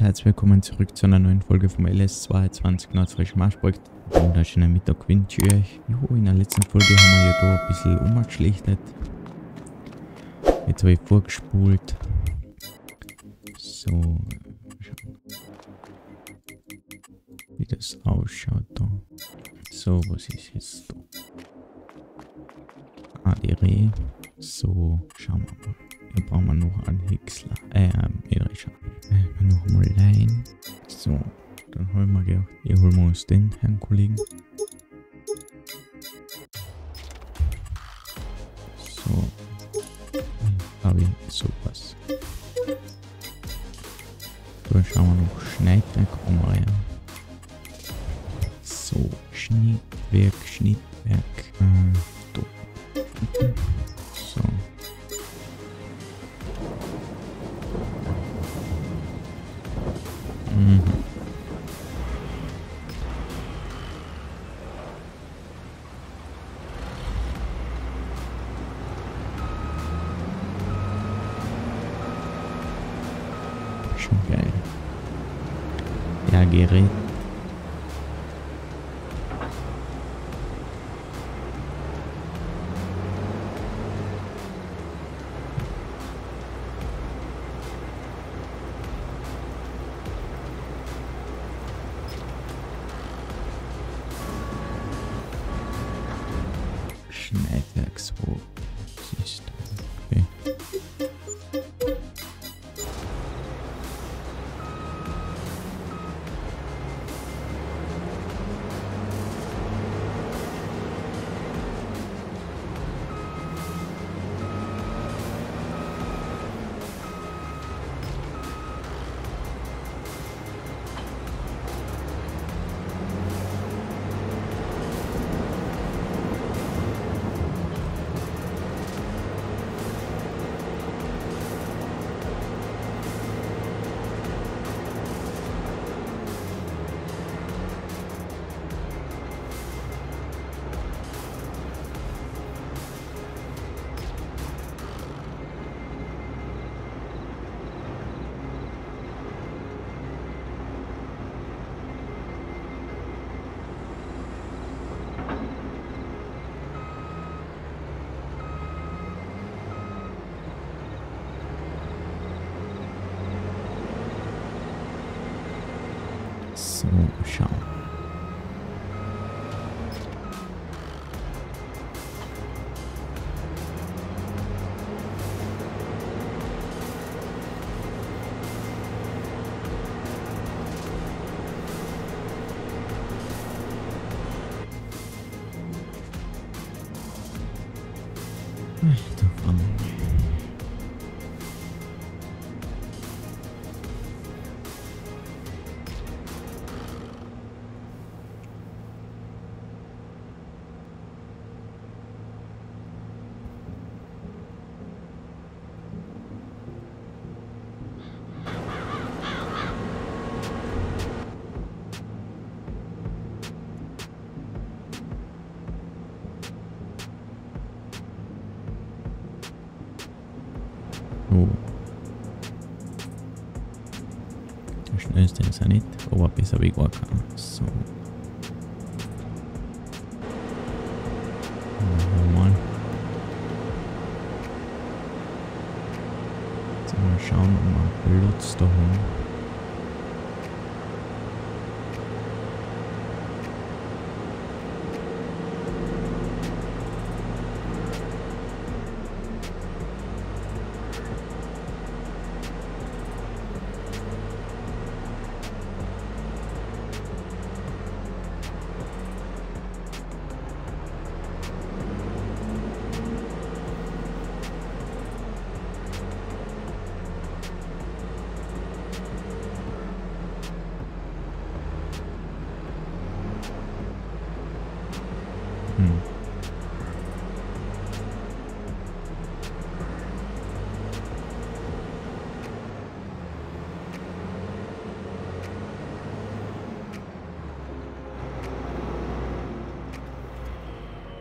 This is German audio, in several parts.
und herzlich willkommen zurück zu einer neuen Folge vom LS22 Nordfrischer Marschprojekt. Wunderschönen Mittag wünsche ich euch. Jo, in der letzten Folge haben wir ja da ein bisschen umgeschlichtet. Jetzt habe ich vorgespult. So, schauen, wie das ausschaut da. So, was ist jetzt da? Ah, die Rehe. So, schauen wir mal. Da brauchen wir noch einen Häcksler. Nochmal rein. So, dann holen wir gleich. Hier holen wir uns den Herrn Kollegen. So. Habe ich sowas. Da schauen wir noch. Schneidwerk kommen wir rein. So, Schnittwerk, Schnittwerk. Da. So. Schon geil. Ja, Gerät. Schneidwerkshof. Okay. So, schauen. Der schnellste ist er nicht, aber besser wie gar keiner. So. Nochmal. Jetzt mal schauen, ob wir Platz da haben.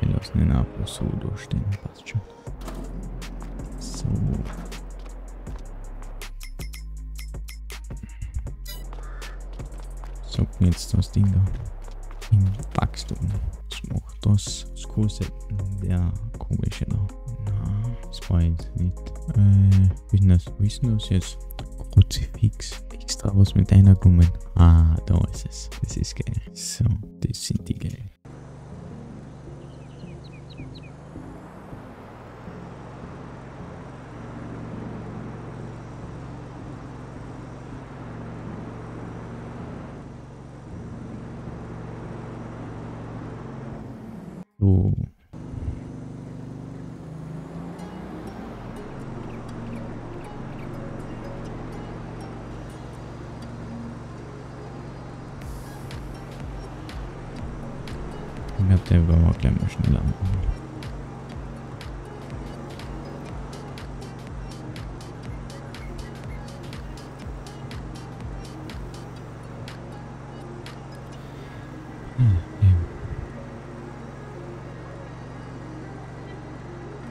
Wir lassen den Abfluss so durchstehen, passt schon. So. Jetzt das Ding da im Wachstum. Jetzt noch das große, der komische da. Na, das war jetzt nicht. Wissen das jetzt? Kruzifix. Extra was mit einer Gummel. Ah, da ist es. Das ist geil. So, das sind die geil. So. Ich glaube, der wollen wir gleich mal schneller machen.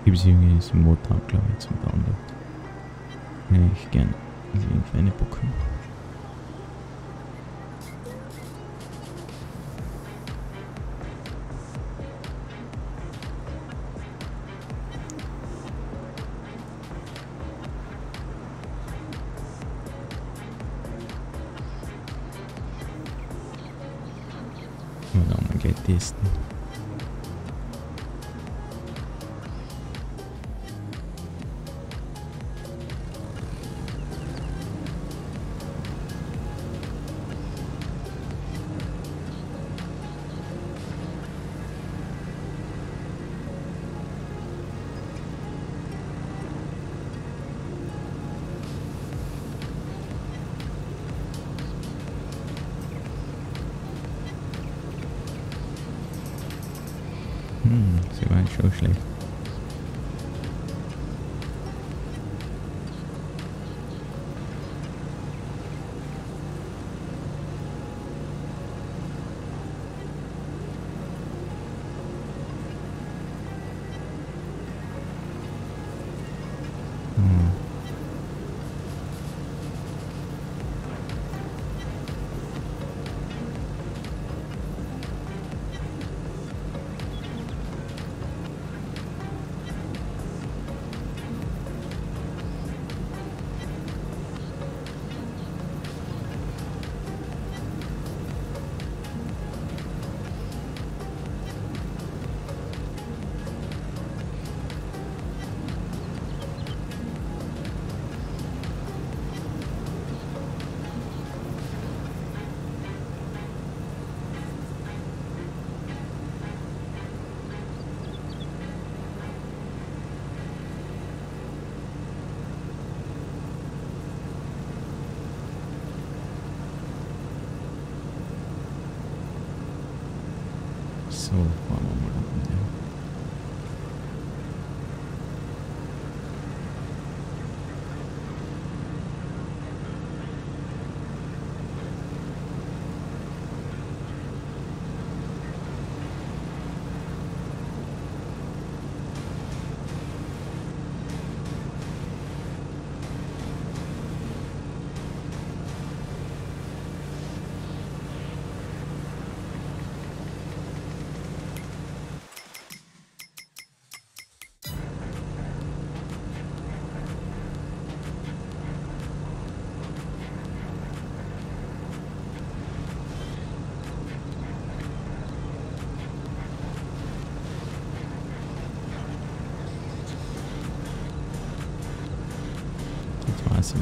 Gibt es irgendwie diesen Motor, glaube ich, zum Download? Wenn ich gerne irgendwie eine Bock habe. Mal da mal gleich testen. Sie waren schon schlecht. So, fahren wir mal unten, ja.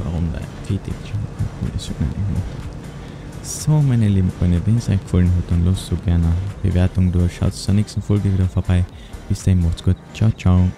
Warum da so, meine lieben Freunde, wenn es euch gefallen hat, dann lasst so gerne Bewertung durch. Schaut zur nächsten Folge wieder vorbei. Bis dahin, macht's gut. Ciao, ciao.